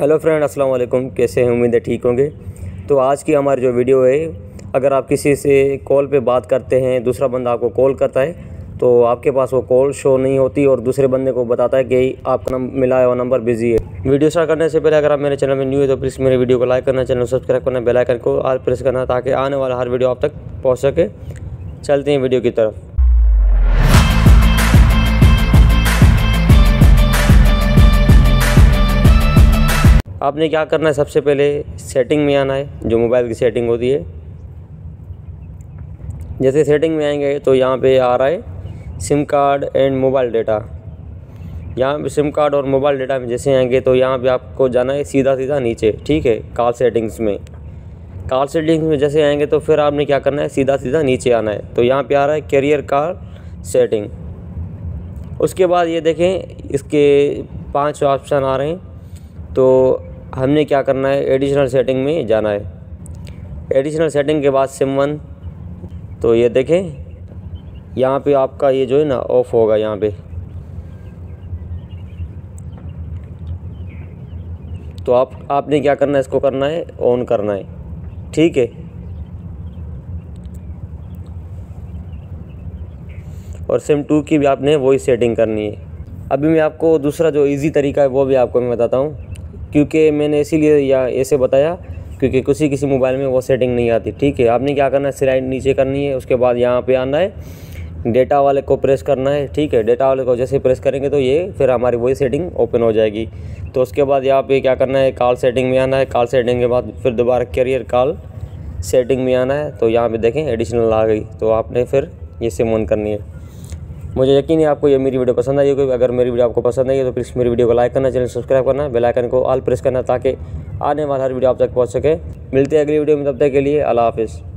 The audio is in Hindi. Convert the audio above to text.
हेलो फ्रेंड, अस्सलाम वालेकुम। कैसे हैं? उम्मीद है ठीक होंगे। तो आज की हमारी जो वीडियो है, अगर आप किसी से कॉल पे बात करते हैं, दूसरा बंदा आपको कॉल करता है तो आपके पास वो कॉल शो नहीं होती और दूसरे बंदे को बताता है कि आपका मिला हुआ नंबर बिजी है। वीडियो स्टार्ट करने से पहले अगर आप मेरे चैनल में न्यू है तो प्लीज़ मेरे वीडियो को लाइक करना, चैनल सब्सक्राइब करना, बेल आइकन को ऑल प्रेस करना ताकि आने वाला हर वीडियो आप तक पहुँच सके। चलते हैं वीडियो की तरफ। आपने क्या करना है, सबसे पहले सेटिंग में आना है, जो मोबाइल की सेटिंग होती है। जैसे सेटिंग में आएंगे तो यहाँ पे आ रहा है SIM card and mobile data. यहाँ पे सिम कार्ड और मोबाइल डेटा में जैसे आएंगे तो यहाँ पे आपको जाना है सीधा नीचे, ठीक है, कॉल सेटिंग्स में। कॉल सेटिंग्स में जैसे आएंगे तो फिर आपने क्या करना है, सीधा नीचे आना है। तो यहाँ पर आ रहा है कैरियर कॉल सेटिंग। उसके बाद ये देखें, इसके 5 ऑप्शन आ रहे हैं। तो हमने क्या करना है, एडिशनल सेटिंग में जाना है। एडिशनल सेटिंग के बाद सिम 1, तो ये देखें यहाँ पे आपका ये जो है ना ऑफ होगा। यहाँ पे तो आपने क्या करना है, इसको करना है ऑन करना है, ठीक है। और सिम 2 की भी आपने वही सेटिंग करनी है। अभी मैं आपको दूसरा जो इजी तरीका है वो भी आपको मैं बताता हूँ, क्योंकि मैंने इसीलिए या ऐसे बताया क्योंकि किसी मोबाइल में वो सेटिंग नहीं आती, ठीक है। आपने क्या करना है, स्लाइड नीचे करनी है। उसके बाद यहाँ पे आना है, डेटा वाले को प्रेस करना है, ठीक है। डेटा वाले को जैसे प्रेस करेंगे तो ये फिर हमारी वही सेटिंग ओपन हो जाएगी। तो उसके बाद यहाँ पे क्या करना है, कॉल सेटिंग में आना है। कॉल सेटिंग के बाद फिर दोबारा कैरियर कॉल सेटिंग में आना है। तो यहाँ पर देखें एडिशनल आ गई, तो आपने फिर ये सिम ऑन करनी है। मुझे यकीन है आपको ये मेरी वीडियो पसंद आई होगी। अगर मेरी वीडियो आपको पसंद आई है तो प्लीज़ मेरी वीडियो को लाइक करना, चैनल सब्सक्राइब करना, बेल आइकन को ऑल प्रेस करना ताकि आने वाला हर वीडियो आप तक पहुंच सके। मिलते हैं अगली वीडियो में, तब तक के लिए अल्लाह हाफिज़।